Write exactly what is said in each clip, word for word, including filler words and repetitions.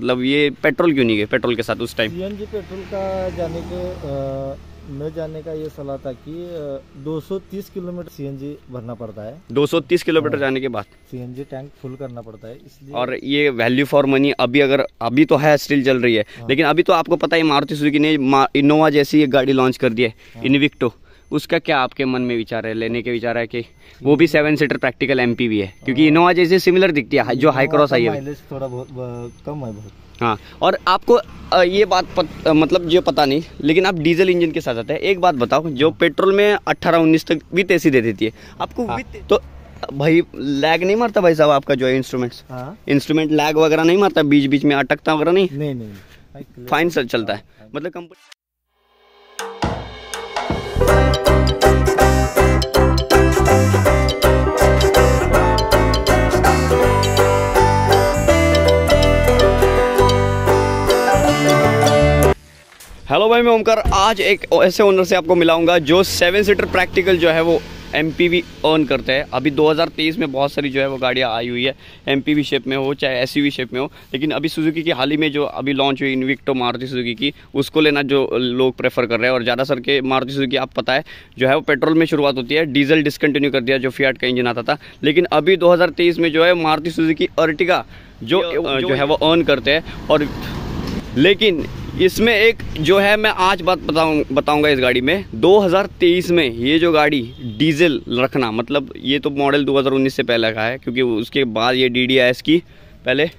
मतलब ये पेट्रोल क्यों नहीं गए पेट्रोल के साथ उस टाइम? सीएनजी पेट्रोल का जाने के आ, मैं जाने का ये सलाह था कि दो सौ तीस किलोमीटर सीएनजी भरना पड़ता है, दो सौ तीस किलोमीटर जाने के बाद सीएनजी टैंक फुल करना पड़ता है, इसलिए। और ये वैल्यू फॉर मनी अभी अगर अभी तो है, स्टिल चल रही है। हाँ। लेकिन अभी तो आपको पता है मारुति सुजुकी ने इनोवा जैसी एक गाड़ी लॉन्च कर दी है। हाँ। इन्विक्टो, उसका क्या आपके मन में विचार है, लेने के विचार है कि वो भी सेवन सीटर प्रैक्टिकल एमपी भी है, क्योंकि इनोवा जैसे सिमिलर दिखती है जो हाई क्रॉस आई है, माइलेज थोड़ा बहुत कम है बहुत। हाँ, और आपको ये बात पत, मतलब जो पता नहीं, लेकिन आप डीजल इंजन के साथ आते हैं। एक बात बताओ, जो पेट्रोल में अट्ठारह उन्नीस तक विथ एसी दे देती है आपको। हाँ। विथ तो भाई लैग नहीं मारता भाई साहब आपका जो है इंस्ट्रूमेंट्स? हाँ। इंस्ट्रूमेंट लैग वगैरह नहीं मारता, बीच बीच में अटकता वगैरह नहीं? नहीं नहीं, फाइन सर चलता है, मतलब कंपनी। हेलो भाई, मैं ओमकार, आज एक ऐसे ओनर से आपको मिलाऊंगा जो सेवन सीटर प्रैक्टिकल जो है वो एमपीवी अर्न करते हैं। अभी दो हज़ार तेईस में बहुत सारी जो है वो गाड़ियाँ आई हुई है, एमपीवी शेप में हो चाहे एसयूवी शेप में हो, लेकिन अभी सुजुकी की हाल ही में जो अभी लॉन्च हुई इन्विक्टो मारुति सुजुकी की, उसको लेना जो लोग प्रेफर कर रहे हैं। और ज़्यादा सर के मारुति सुजुकी आप पता है जो है वो पेट्रोल में शुरुआत होती है, डीजल डिसकंटिन्यू कर दिया जो फियाट का इंजन आता था। लेकिन अभी दो हज़ार तेईस में जो है मारुति सुजुकी अर्टिगा जो जो है वो अर्न करते हैं। और लेकिन इसमें एक जो है मैं आज बात बताऊँ बताऊँगा इस गाड़ी में, दो हज़ार तेईस में ये जो गाड़ी डीजल रखना, मतलब ये तो मॉडल दो हज़ार उन्नीस से पहले का है, क्योंकि उसके बाद ये डीडीआईएस की पहले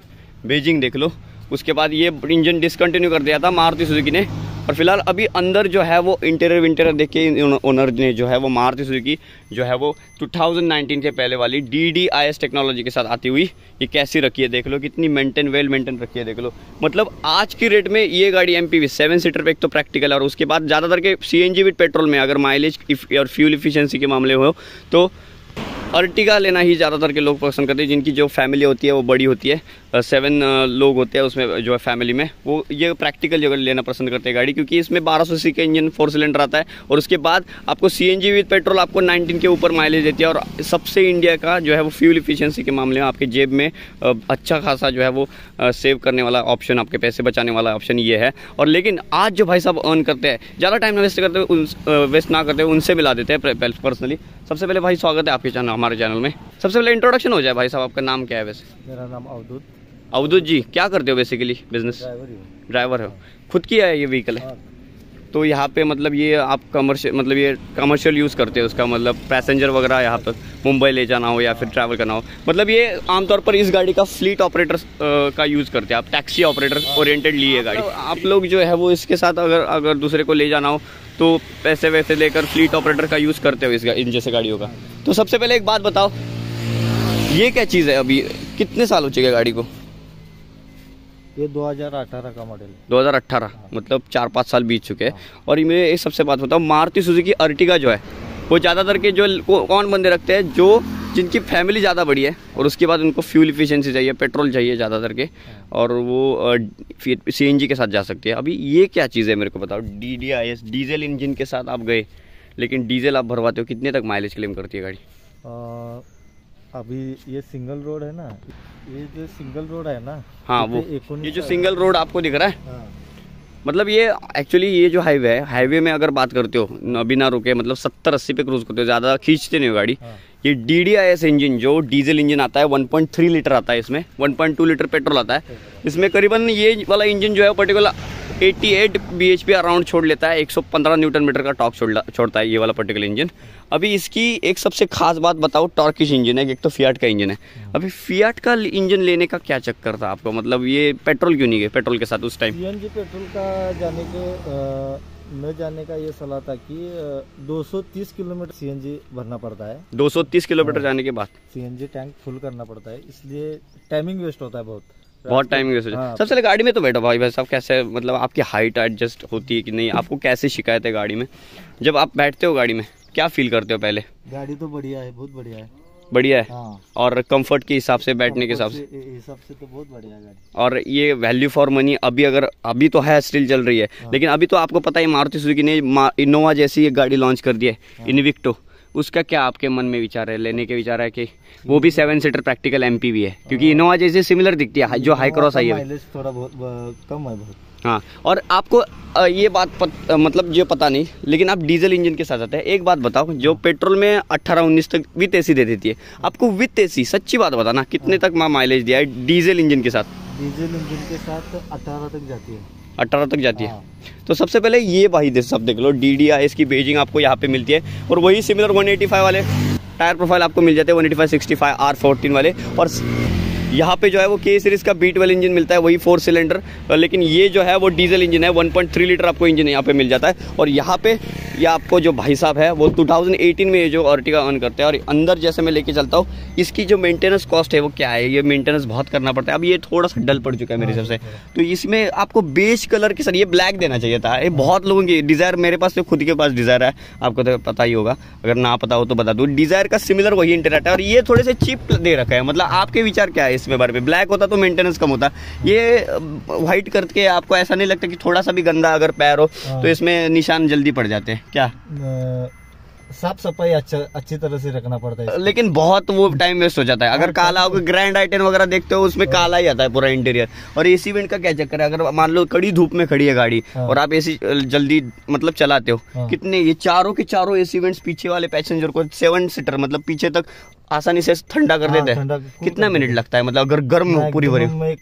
बेजिंग देख लो, उसके बाद ये इंजन डिसकंटिन्यू कर दिया था मारुति सुजुकी ने। और फिलहाल अभी अंदर जो है वो इंटीरियर विंटीरियर देख के ओनर ने जो है वो मारुति सुजुकी जो है वो दो हज़ार उन्नीस के पहले वाली डीडीआईएस टेक्नोलॉजी के साथ आती हुई ये कैसी रखी है देख लो, कितनी मेंटेन वेल मेंटेन रखी है देख लो। मतलब आज की रेट में ये गाड़ी एमपीवी सेवन सीटर पे एक तो प्रैक्टिकल, और उसके बाद ज़्यादातर के सीएनजी विद पेट्रोल में अगर माइलेज और फ्यूल इफिशियंसी के मामले हो तो अर्टिगा लेना ही ज़्यादातर के लोग पसंद करते हैं, जिनकी जो फैमिली होती है वो बड़ी होती है, सेवन लोग होते हैं उसमें जो है फैमिली में, वो ये प्रैक्टिकल जगह लेना पसंद करते हैं गाड़ी, क्योंकि इसमें बारह सौ सीसी का इंजन फोर सिलेंडर आता है। और उसके बाद आपको सीएनजी विद पेट्रोल आपको उन्नीस के ऊपर माइलेज देती है, और सबसे इंडिया का जो है वो फ्यूल इफिशियंसी के मामले में आपके जेब में अच्छा खासा जो है वो सेव करने वाला ऑप्शन, आपके पैसे बचाने वाला ऑप्शन ये है। और लेकिन आज जो भाई साहब अर्न करते हैं, ज़्यादा टाइम वेस्ट करते वेस्ट ना करते हुए उनसे मिला देते हैं पर्सनली। सबसे पहले भाई स्वागत है आपके चैनल हमारे चैनल में। सबसे पहले इंट्रोडक्शन हो जाए भाई साहब, आपका नाम क्या है? वैसे मेरा नाम अवधूत। अवधूत जी क्या करते हो बेसिकली? बिजनेस ड्राइवर हो, खुद की है ये व्हीकल है तो यहाँ पे मतलब ये आप कमर्शियल मतलब ये कमर्शियल यूज़ करते हो उसका, मतलब पैसेंजर वगैरह यहाँ पर मुंबई ले जाना हो या फिर ट्रैवल करना हो, मतलब ये आमतौर पर इस गाड़ी का फ्लीट ऑपरेटर का यूज़ करते हैं आप, टैक्सी ऑपरेटर ओरिएंटेड ली है गाड़ी। आप लोग जो है वो इसके साथ अगर अगर दूसरे को ले जाना हो तो पैसे वैसे लेकर फ्लीट ऑपरेटर का यूज़ करते हो इस इन जैसे गाड़ियों का। तो सबसे पहले एक बात बताओ, ये क्या चीज़ है, अभी कितने साल हो चुके गाड़ी को? ये दो हज़ार अठारह का मॉडल है। दो हज़ार अठारह मतलब चार पाँच साल बीत चुके हैं। और ये मेरे एक सबसे बात बताओ, मारुति सुजुकी अर्टिगा जो है वो ज़्यादातर के जो कौन बंदे रखते हैं, जो जिनकी फैमिली ज़्यादा बड़ी है और उसके बाद उनको फ्यूल इफिशियंसी चाहिए, पेट्रोल चाहिए ज़्यादातर के, और वो सीएनजी के साथ जा सकती है। अभी ये क्या चीज़ है मेरे को बताओ, डीडीआईएस डीजल इंजन के साथ आप गए, लेकिन डीजल आप भरवाते हो, कितने तक माइलेज क्लेम करती है गाड़ी? अभी ये सिंगल रोड है ना, ये जो सिंगल रोड है ना, हाँ वो ये जो सिंगल रोड आपको दिख रहा है। हाँ। मतलब ये एक्चुअली ये जो हाईवे है, हाईवे में अगर बात करते हो बिना रुके मतलब सत्तर अस्सी पे क्रूज करते हो, ज़्यादा खींचते नहीं हो गाड़ी। हाँ। ये D D I S engine जो डीजल इंजन आता है वन पॉइंट थ्री लीटर आता है, इसमें one point two litre petrol आता है, इसमें करीबन ये वाला इंजन जो है पर्टिकुलर अठासी बीएचपी अराउंड छोड़ लेता है, एक सौ पंद्रह न्यूटन मीटर का टॉर्क छोड़ छोड़ता है ये वाला पर्टिकुलर इंजन। अभी इसकी एक सबसे खास बात बताओ, टॉर्किश इंजन है, एक तो फियाट का इंजन है। अभी फियाट का इंजन लेने का क्या चक्कर था आपको, मतलब ये पेट्रोल क्यों नहीं गए पेट्रोल के साथ उस टाइम? सीएनजी पेट्रोल का जाने के मैं जाने का ये सलाह था कि दो सौ तीस किलोमीटर सीएनजी भरना पड़ता है, दो सौ तीस किलोमीटर जाने के बाद सीएनजी टैंक फुल करना पड़ता है, इसलिए टाइमिंग वेस्ट होता है बहुत बहुत टाइमिंग वेस्ट होता है। हाँ। सबसे पहले गाड़ी में तो बैठो भाई भाई साहब, कैसे मतलब आपकी हाइट एडजस्ट होती है कि नहीं, आपको कैसे शिकायत है गाड़ी में? जब आप बैठते हो गाड़ी में क्या फील करते हो पहले? गाड़ी तो बढ़िया है, बहुत बढ़िया है, बढ़िया है। हाँ। और कंफर्ट के हिसाब से, बैठने के हिसाब से हिसाब से तो बहुत बढ़िया गाड़ी। और ये वैल्यू फॉर मनी अभी अगर अभी तो है, स्टिल चल रही है। हाँ। लेकिन अभी तो आपको पता है मारुति सुजुकी ने इनोवा जैसी एक गाड़ी लॉन्च कर दी है। हाँ। इन्विक्टो, उसका क्या आपके मन में विचार है, लेने के विचार है कि वो भी सेवन सीटर प्रैक्टिकल एमपीवी है, क्योंकि इनोवा जैसे सिमिलर दिखती है जो हाई क्रॉस आई है, माइलेज थोड़ा बहुत कम है बहुत। हाँ, और आपको ये बात पत, मतलब जो पता नहीं, लेकिन आप डीजल इंजन के साथ आते हैं। एक बात बताओ, जो पेट्रोल में अट्ठारह उन्नीस तक विथ एसी दे देती है, आपको विथ एसी सच्ची बात बताना कितने तक माँ माइलेज दिया है डीजल इंजन के साथ? डीजल इंजन के साथ अट्ठारह तक जाती है, अट्ठारह तक जाती है। तो सबसे पहले ये भाई सब देख लो, डी डी आई एस की बेजिंग आपको यहाँ पे मिलती है, और वही सिमिलर वन एटी फाइव वाले टायर प्रोफाइल आपको मिल जाते हैं one eighty five sixty five R fourteen वाले। और यहाँ पे जो है वो के सीरीज का बी ट्वेल्व इंजन मिलता है, वही फोर सिलेंडर, लेकिन ये जो है वो डीजल इंजन है, वन पॉइंट थ्री लीटर आपको इंजन यहाँ पे मिल जाता है। और यहाँ पे ये यह आपको जो भाई साहब है वो टू थाउजेंड एटीन में ये जो अर्टिगा ऑन करते हैं। और अंदर जैसे मैं लेके चलता हूँ, इसकी जो मेंटेनेंस कॉस्ट है वो क्या है, ये मेंटेनेंस बहुत करना पड़ता है। अब ये थोड़ा सा डल पड़ चुका है मेरे हिसाब से, तो इसमें आपको बेज कलर के सर ये ब्लैक देना चाहिए था। ये बहुत लोगों की डिज़ायर, मेरे पास तो खुद के पास डिज़ायर है, आपको तो पता ही होगा, अगर ना पता हो तो बता दूँ। डिज़ायर का सिमिलर वही इंटरनेट है, और ये थोड़े से चिप दे रखा है। मतलब आपके विचार क्या है इसमें बारे में? ब्लैक होता तो मेंटेनेंस कम होता, ये व्हाइट करके आपको ऐसा नहीं लगता कि थोड़ा सा भी गंदा अगर पैर हो तो इसमें निशान जल्दी पड़ जाते हैं क्या? साफ सफाई अच्छा अच्छी तरह से रखना पड़ता है, लेकिन बहुत वो टाइम वेस्ट हो जाता है। अगर काला होगा, ग्रैंड आइटन वगैरह देखते हो उसमें काला ही आता है पूरा इंटीरियर। और एसी वेंट का क्या चक्कर है, अगर मान लो कड़ी धूप में खड़ी है गाड़ी और आप एसी जल्दी मतलब चलाते हो, कितने ये चारों के चारों एसी वेंट्स पीछे वाले पैसेंजर को सेवन सीटर मतलब पीछे तक आसानी से ठंडा कर देते हैं। कितना मिनट लगता है, मतलब अगर गर्म हो पूरी भरी एक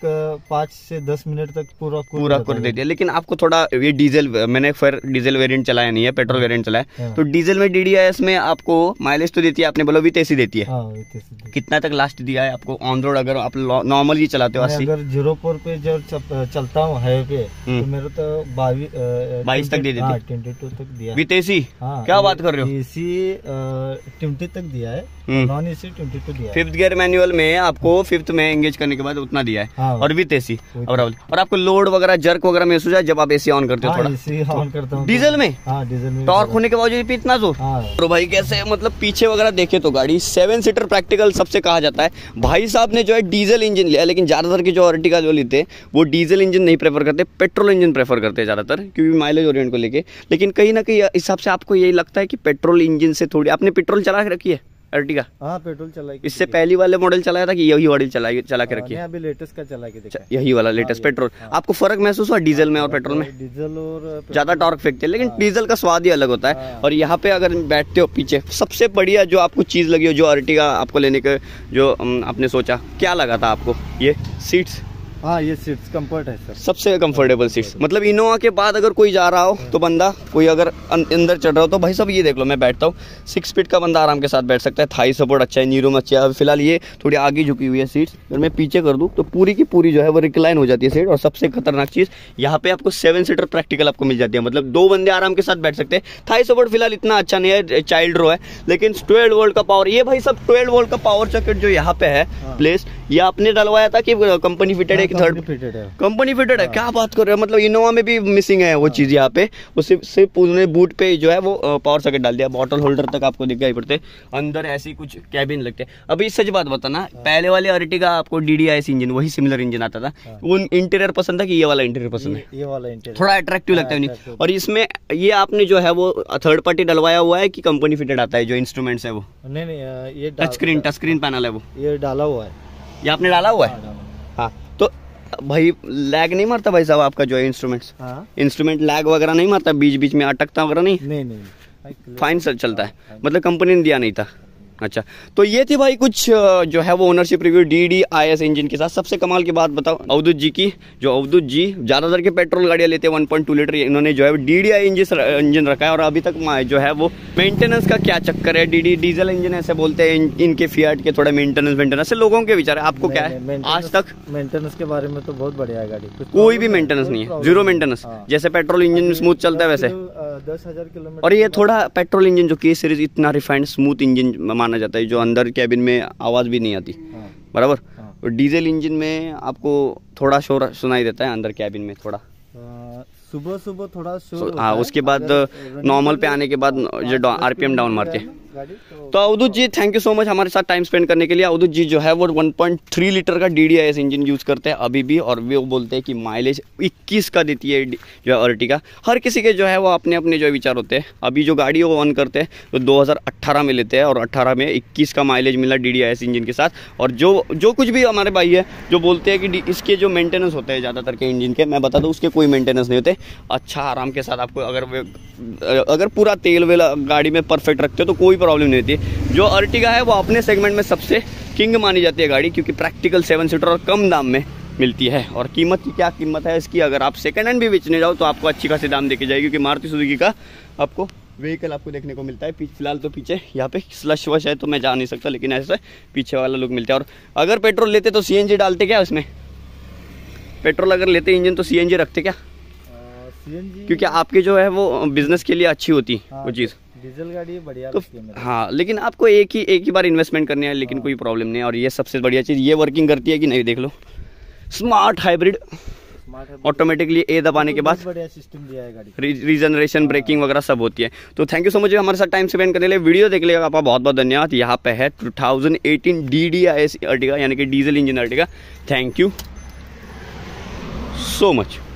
पाँच से दस मिनट तक पूरा पूरा कर देती है। लेकिन आपको थोड़ा ये डीजल, मैंने फिर डीजल वेरिएंट चलाया नहीं है, पेट्रोल वेरिएंट चलाया, तो डीजल में डीडीआईएस में आपको माइलेज तो देती है, आपने बोला विथ एसी देती है, कितना तक लास्ट दिया है आपको ऑन रोड अगर आप नॉर्मल ही चलाते हो? अस्सी जीरो फोर पे जब चलता हूँ हाईवे पे तो मेरे तो बाईस बाईस तक दे देती है विथ एसी। क्या बात कर रहे हो, एसी ट्वेंटी तक दिया है, non AC fifth gear manual में आपको फिफ्थ में एंगेज करने के बाद उतना दिया है। हाँ, और विथ एसी। और आपको लोड वगैरह जर्क वगैरह महसूस है जब आप एसी ऑन करते हो? हाँ, थोड़ा ऑन करता हूं डीजल में, डीजल में टॉर्क होने के बावजूद भी इतना जोर। हाँ, तो भाई कैसे मतलब पीछे वगैरह देखे तो गाड़ी सेवन सीटर प्रैक्टिकल सबसे कहा जाता है। भाई साहब ने जो है डीजल इंजन लिया, लेकिन ज्यादातर की जो अर्टिगा जो लेते हैं वो डीजल इंजन नहीं प्रेफर करते, पेट्रोल इंजन प्रेफर करते हैं ज्यादातर, क्योंकि माइलेज ओरिएंट को लेकर। लेकिन कहीं ना कहीं हिसाब से आपको यही लगता है कि पेट्रोल इंजन से थोड़ी, आपने पेट्रोल चला रखी है अर्टिगा? हाँ, पेट्रोल चला के, इससे पहले वाले मॉडल चलाया था कि यही मॉडल चला चला के रखी है? अभी लेटेस्ट का चला के देखा, यही वाला लेटेस्ट पेट्रोल। आपको फर्क महसूस हुआ डीजल में और पेट्रोल में? डीजल और ज्यादा टॉर्क फेंकते हैं, लेकिन डीजल का स्वाद ही अलग होता है। और यहाँ पे अगर बैठते हो पीछे, सबसे बढ़िया जो आपको चीज लगी हो जो अर्टिगा आपको लेने के जो आपने सोचा, क्या लगा था आपको? ये सीट्स। हाँ, ये सीट्स कंफर्ट है सर, सबसे कंफर्टेबल सीट्स। मतलब इनोवा के बाद अगर कोई जा रहा हो तो बंदा, कोई अगर अंदर चढ़ रहा हो तो भाई सब ये देख लो, मैं बैठता हूँ सिक्स फीट का बंदा आराम के साथ बैठ सकता है। थाई सपोर्ट अच्छा है, नीरूम अच्छा है। फिलहाल ये थोड़ी आगे झुकी हुई है सीट्स, अगर मैं पीछे कर दूँ तो पूरी की पूरी जो है वो रिक्लाइन हो जाती है सीट। और सबसे खतरनाक चीज़ यहाँ पे आपको सेवन सीटर प्रैक्टिकल आपको मिल जाती है, मतलब दो बंदे आराम के साथ बैठ सकते हैं। थाई सपोर्ट फिलहाल इतना अच्छा नहीं है, चाइल्ड रो है, लेकिन ट्वेल्व वोल्ट का पावर, ये भाई सब ट्वेल्व वोल्ट का पावर सॉकेट जो यहाँ पे है प्लेस, ये आपने डलवाया था कि कंपनी फिटेड है? थर्ड फिटेड है, कंपनी फिटेड है। क्या बात कर रहे हो, मतलब इनोवा में भी मिसिंग है वो चीज यहाँ पे। उससे पूरे बूट पे जो है वो पावर सॉकेट डाल दिया, बॉटल होल्डर तक आपको दिखाई पड़ते अंदर, ऐसी कुछ कैबिन लगते हैं। अभी सच बात बताना, पहले वाले अर्टिगा आपको डीडीआईएस इंजन वही सिमिलर इंजन आता था, वो इंटीरियर पसंद था कि ये वाला इंटीरियर पसंद है? ये वाला इंटीरियर थोड़ा अट्रैक्टिव लगता है। और इसमें ये आपने जो है वो थर्ड पार्टी डलवाया हुआ है कि कंपनी फिटेड आता है जो इंस्ट्रूमेंट्स है वो? नहीं नहीं, ये touch screen, touch screen panel है वो, ये डाला हुआ है, ये आपने डाला हुआ है। हाँ, तो भाई लैग नहीं मारता भाई साहब आपका जो है इंस्ट्रूमेंट्स? हाँ, इंस्ट्रूमेंट लैग वगैरह नहीं मारता, बीच बीच में अटकता वगैरह नहीं? नहीं नहीं, फाइन सर चलता है, मतलब कंपनी ने दिया नहीं था। अच्छा, तो ये थी भाई कुछ जो है वो ओनरशिप रिव्यू डीडीआईएस इंजन के साथ। सबसे कमाल की बात बताओ अवधूत जी की, जो अवधूत जी ज़्यादातर के पेट्रोल गाड़ियाँ लेते हैं वन पॉइंट टू लीटर, इन्होंने जो है डीडीआई इंजन इंजन रखा है। और अभी तक जो है वो मेंटेनेंस का क्या चक्कर है? डीडी डीजल इंजन ऐसे बोलते हैं इनके फिएट के, थोड़ा मेंटेनेंस मेंटेनेंस लोगों के विचार है, आपको क्या है? आज तक मेंटेनेंस के बारे में तो बहुत बढ़िया है गाड़ी, कोई भी मेंटेनेंस नहीं है, जीरो मेंटेनेंस। जैसे पेट्रोल इंजन स्मूथ चलता है वैसे दस हज़ार किलोमीटर, और ये थोड़ा पेट्रोल इंजन जो के सीरीज इतना रिफाइंड स्मूथ इंजन माना जाता है, जो अंदर कैबिन में आवाज़ भी नहीं आती। हाँ, बराबर। हाँ, और डीजल इंजन में आपको थोड़ा शोर सुनाई देता है अंदर कैबिन में, थोड़ा सुबह सुबह थोड़ा शोर। हाँ, उसके बाद नॉर्मल पे आने के बाद जो आरपीएम डाउन मारते हैं गाड़ी। तो अवधूत ji thank you so much हमारे साथ टाइम स्पेंड करने के लिए। अवधूत जी जो है वो वन पॉइंट थ्री लीटर का D D I S engine use करते हैं अभी भी, और वो बोलते हैं कि माइलेज इक्कीस का देती है जो है अर्टिगा। हर किसी के जो है वो अपने अपने जो विचार होते हैं। अभी जो गाड़ी वो ऑन करते हैं तो दो हज़ार अट्ठारह में लेते हैं और अट्ठारह में इक्कीस का माइलेज मिला D D I S engine के साथ। और जो जो कुछ भी हमारे भाई है जो बोलते हैं कि इसके जो मेंटेनेंस होते हैं ज़्यादातर के इंजन के, मैं बता दूँ उसके कोई मेंटेनेंस नहीं होते। अच्छा आराम के साथ आपको अगर अगर पूरा तेल वेल गाड़ी में परफेक्ट रखते हो तो कोई प्रॉब्लम नहीं होती। जो अर्टिगा है वो अपने सेगमेंट में सबसे किंग मानी जाती है गाड़ी, क्योंकि प्रैक्टिकल सेवन सीटर और कम दाम में मिलती है। और कीमत की क्या कीमत है इसकी, अगर आप सेकंड हैंड भी बेचने जाओ तो आपको अच्छी खासी दाम देके जाएगी, क्योंकि मारुति सुजुकी का आपको व्हीकल आपको देखने को मिलता है। फिलहाल तो पीछे यहाँ पे स्लश वश है तो मैं जा नहीं सकता, लेकिन ऐसे पीछे वाला लुक मिलता है। और अगर पेट्रोल लेते तो सी एन जी डालते क्या उसमें? पेट्रोल अगर लेते इंजन तो सी एन जी रखते क्या? क्योंकि आपके जो है वो बिजनेस के लिए अच्छी होती हाँ, वो चीज़। डीजल गाड़ी बढ़िया तो, हाँ, लेकिन आपको एक ही एक ही बार इन्वेस्टमेंट करनी है, लेकिन हाँ। कोई प्रॉब्लम नहीं है। और ये सबसे बढ़िया चीज़ ये वर्किंग करती है कि नहीं, देख लो स्मार्ट हाइब्रिड ऑटोमेटिकली ए दबाने के बाद बढ़िया सिस्टम दिया है गाड़ी, रीजनरेशन ब्रेकिंग वगैरह सब होती है। तो थैंक यू सो मच हमारे साथ टाइम स्पेंड करने के लिए। वीडियो देख लिया आपका बहुत बहुत धन्यवाद। यहाँ पे है two thousand eighteen D D I S Ertiga यानी कि diesel engine Ertiga. Thank you so much.